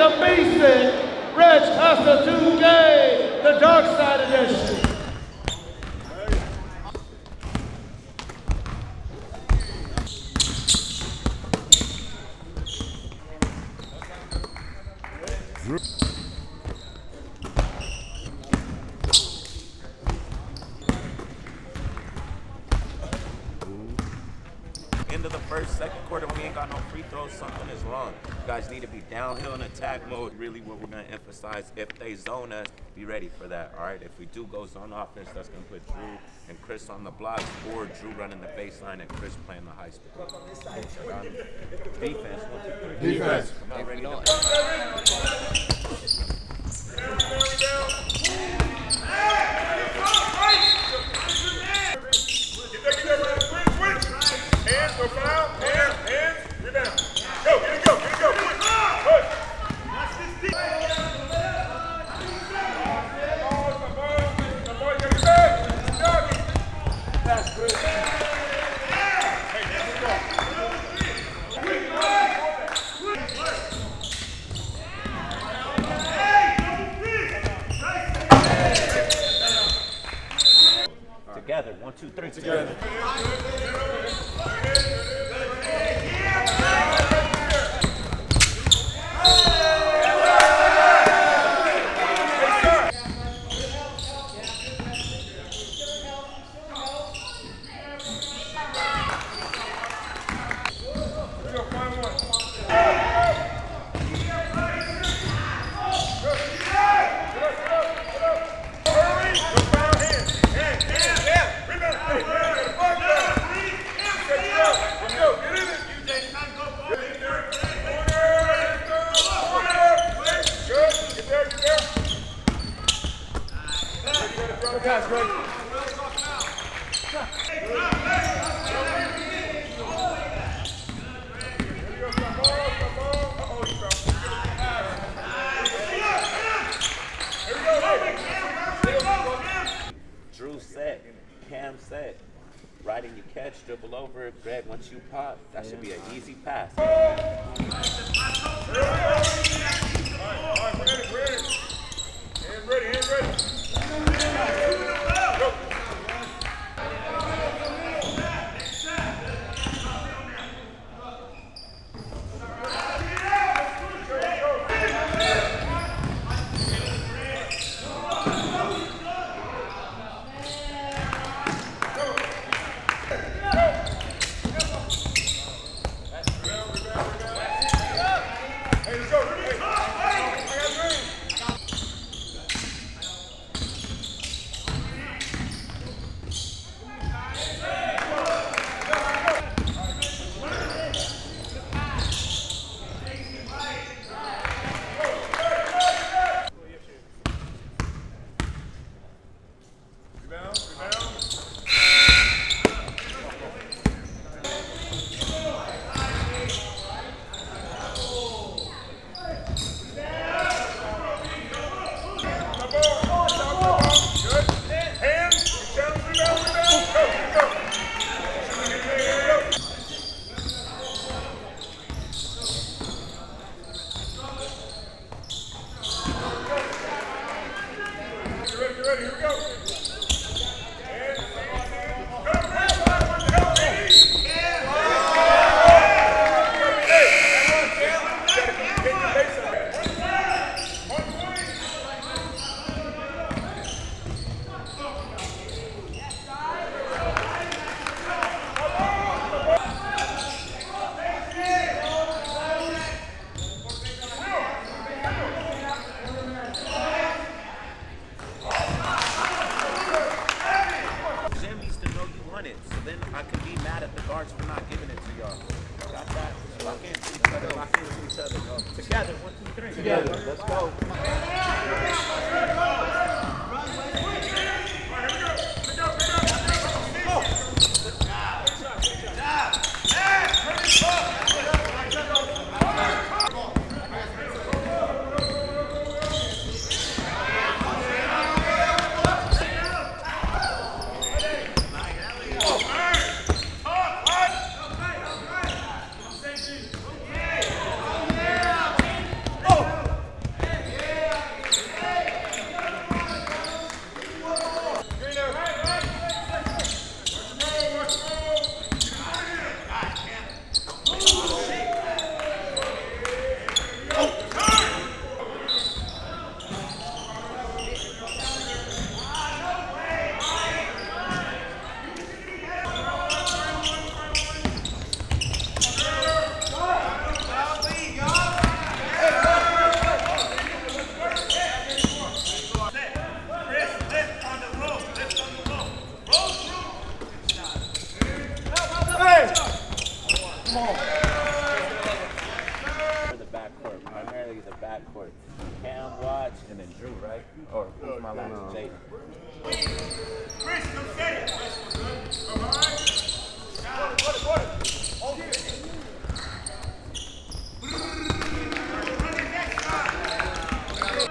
the Mason, Reg Hasta 2K, the Dark Side Edition. End of the first, second quarter, when we ain't got no free throws, something is wrong. You guys need to be downhill in attack mode. Really what we're gonna emphasize, if they zone us, be ready for that, all right? If we do go zone offense, that's gonna put Drew and Chris on the blocks, or Drew running the baseline and Chris playing the high school. Defense, 1, 2, 3. Defense. Come on, ready together, 1, 2, 3 together. Pass, right? Drew set, Cam set, right in your catch, dribble over, Greg, once you pop, that should be an easy pass. Together, 1, 2, 3. Together, let's go. Oh! quick. Cam, Watch, and then Drew, right? Or who's my last? No. Jaden. Chris, come get it. Come on. Over here. Run it next time. One, two.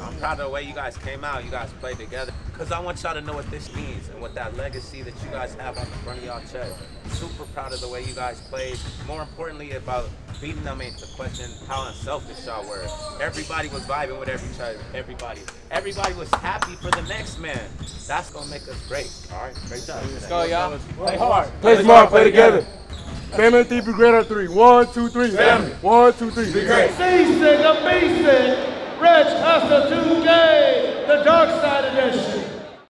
I'm proud of the way you guys came out, you guys played together, because I want y'all to know what this means and what that legacy that you guys have on the front of y'all chest. Super proud of the way you guys played. More importantly, about beating them ain't the question, how unselfish y'all were. Everybody was vibing with everybody. Everybody was happy for the next man. That's going to make us great. All right, great job. Let's go, y'all. Play hard. Play smart. Play together. Family three, be greater three. 1, 2, 3. Family. 1, 2, 3. Be great. Season of beasting. Rich Hustle 2K, the dark side edition.